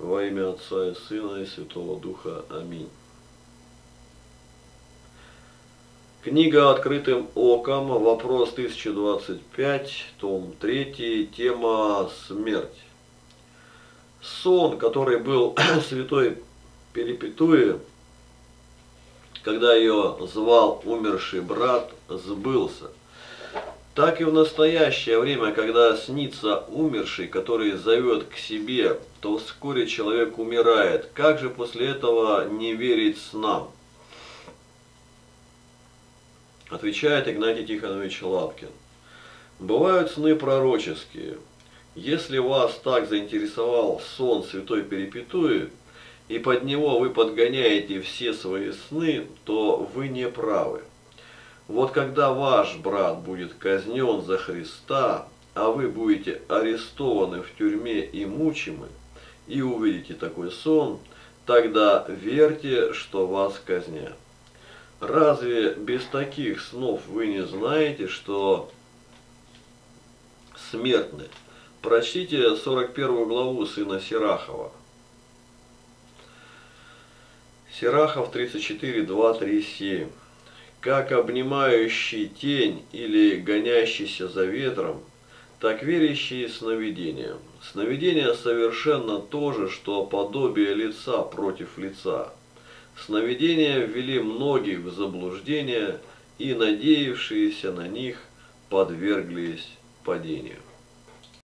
Во имя Отца и Сына и Святого Духа. Аминь. Книга «Открытым оком», вопрос 1025, том 3, тема «Смерть». Сон, который был святой Перпетуи, когда ее звал умерший брат, сбылся. Так и в настоящее время, когда снится умерший, который зовет к себе, то вскоре человек умирает. Как же после этого не верить снам? Отвечает Игнатий Тихонович Лапкин. Бывают сны пророческие. Если вас так заинтересовал сон святой Перпетуи, и под него вы подгоняете все свои сны, то вы не правы. Вот когда ваш брат будет казнен за Христа, а вы будете арестованы в тюрьме и мучимы, и увидите такой сон, тогда верьте, что вас казнят. Разве без таких снов вы не знаете, что смертны? Прочтите 41 главу сына Сирахова. Сирахов 34, 2, 3, 7. Как обнимающий тень или гонящийся за ветром, так верящие сновидениям. Сновидение совершенно то же, что подобие лица против лица. Сновидения ввели многих в заблуждение, и надеявшиеся на них подверглись падению.